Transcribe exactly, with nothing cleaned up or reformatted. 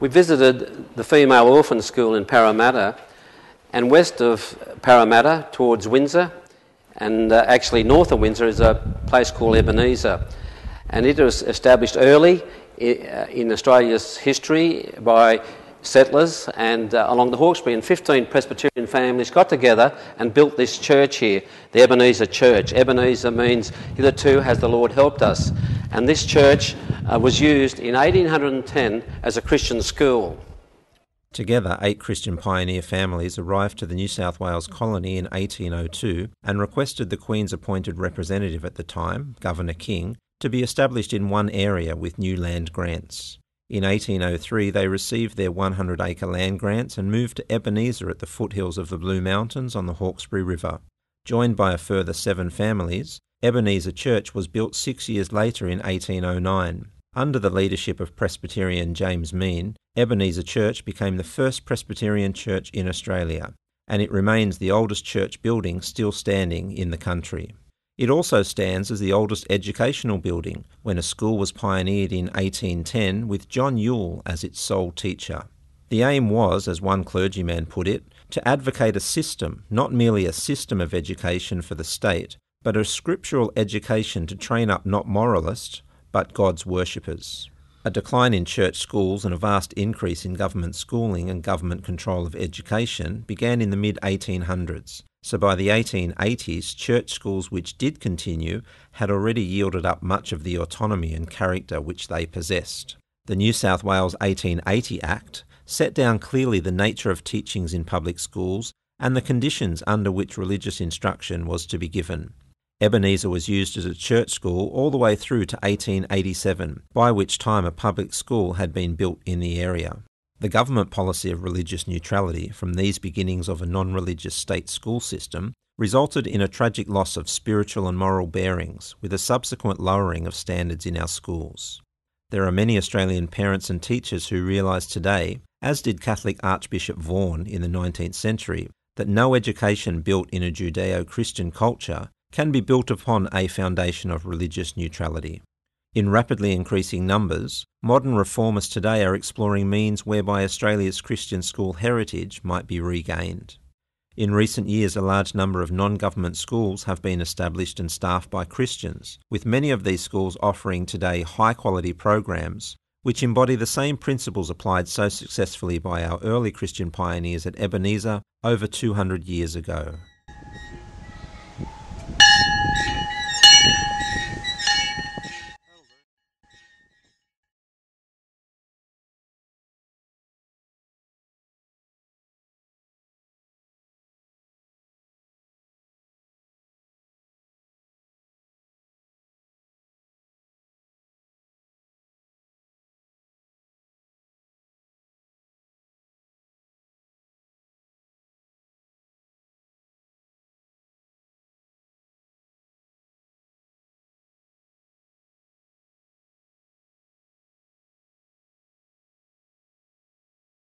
We visited the female orphan school in Parramatta, and west of Parramatta towards Windsor, and uh, actually north of Windsor, is a place called Ebenezer, and it was established early in Australia's history by settlers and uh, along the Hawkesbury, and fifteen Presbyterian families got together and built this church here, the Ebenezer Church. Ebenezer means hitherto has the Lord helped us, and this church uh, was used in eighteen ten as a Christian school. Together, eight Christian pioneer families arrived to the New South Wales colony in eighteen oh two and requested the Queen's appointed representative at the time, Governor King, to be established in one area with new land grants. In eighteen oh three, they received their hundred-acre land grants and moved to Ebenezer at the foothills of the Blue Mountains on the Hawkesbury River. Joined by a further seven families, Ebenezer Church was built six years later in eighteen oh nine. Under the leadership of Presbyterian James Meehan, Ebenezer Church became the first Presbyterian church in Australia, and it remains the oldest church building still standing in the country. It also stands as the oldest educational building, when a school was pioneered in eighteen ten with John Yule as its sole teacher. The aim was, as one clergyman put it, to advocate a system, not merely a system of education for the state, but a scriptural education to train up not moralists, but God's worshippers. A decline in church schools and a vast increase in government schooling and government control of education began in the mid eighteen hundreds. So by the eighteen eighties, church schools which did continue had already yielded up much of the autonomy and character which they possessed. The New South Wales eighteen eighty Act set down clearly the nature of teachings in public schools and the conditions under which religious instruction was to be given. Ebenezer was used as a church school all the way through to eighteen eighty-seven, by which time a public school had been built in the area. The government policy of religious neutrality from these beginnings of a non-religious state school system resulted in a tragic loss of spiritual and moral bearings, with a subsequent lowering of standards in our schools. There are many Australian parents and teachers who realise today, as did Catholic Archbishop Vaughan in the nineteenth century, that no education built in a Judeo-Christian culture can be built upon a foundation of religious neutrality. In rapidly increasing numbers, modern reformers today are exploring means whereby Australia's Christian school heritage might be regained. In recent years, a large number of non-government schools have been established and staffed by Christians, with many of these schools offering today high-quality programs which embody the same principles applied so successfully by our early Christian pioneers at Ebenezer over two hundred years ago.